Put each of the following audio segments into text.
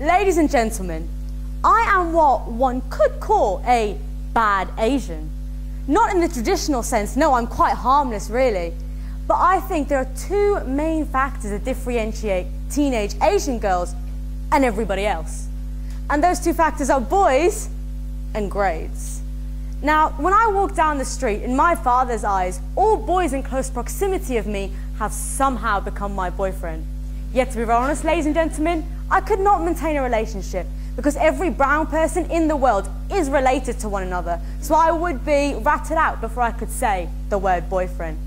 Ladies and gentlemen, I am what one could call a bad Asian. Not in the traditional sense, no, I'm quite harmless really. But I think there are two main factors that differentiate teenage Asian girls and everybody else. And those two factors are boys and grades. Now, when I walk down the street, in my father's eyes, all boys in close proximity of me have somehow become my boyfriend. Yet, to be very honest, ladies and gentlemen, I could not maintain a relationship because every brown person in the world is related to one another. So I would be ratted out before I could say the word boyfriend.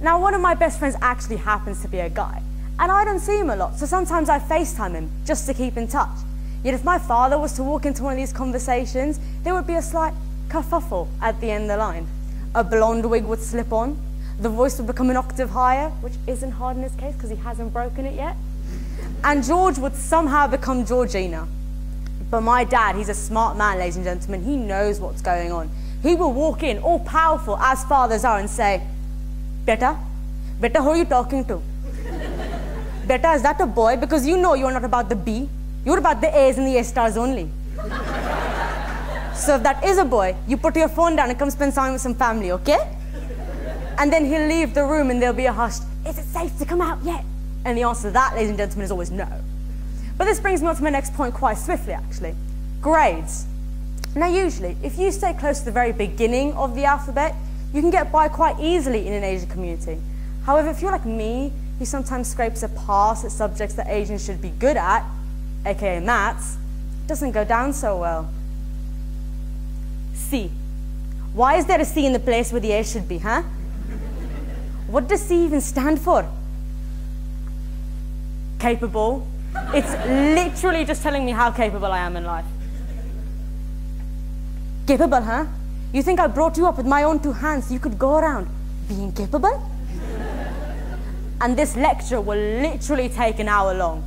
Now, one of my best friends actually happens to be a guy, and I don't see him a lot, so sometimes I FaceTime him just to keep in touch. Yet if my father was to walk into one of these conversations, there would be a slight kerfuffle at the end of the line. A blonde wig would slip on, the voice would become an octave higher, which isn't hard in his case because he hasn't broken it yet, and George would somehow become Georgina. But my dad, he's a smart man, ladies and gentlemen, he knows what's going on. He will walk in, all powerful as fathers are, and say, "Beta, who are you talking to? Beta, is that a boy? Because you know you're not about the B, you're about the A's and the A stars only. So if that is a boy, you put your phone down and come spend time with some family, okay?" And then he'll leave the room and there'll be a hushed, "Is it safe to come out yet?" And the answer to that, ladies and gentlemen, is always no. But this brings me on to my next point quite swiftly, actually. Grades. Now usually, if you stay close to the very beginning of the alphabet, you can get by quite easily in an Asian community. However, if you're like me, who sometimes scrapes a pass at subjects that Asians should be good at, aka maths, it doesn't go down so well. C. Why is there a C in the place where the A should be, huh? What does C even stand for? Capable. It's literally just telling me how capable I am in life. Capable, huh? You think I brought you up with my own two hands so you could go around being capable? And this lecture will literally take an hour long.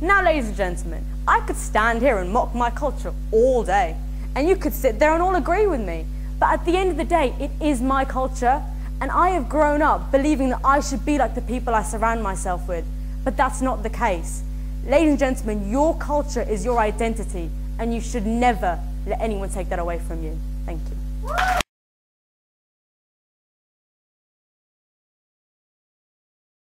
Now, ladies and gentlemen, I could stand here and mock my culture all day, and you could sit there and all agree with me. But at the end of the day, it is my culture, and I have grown up believing that I should be like the people I surround myself with. But that's not the case. Ladies and gentlemen, your culture is your identity, and you should never let anyone take that away from you. Thank you.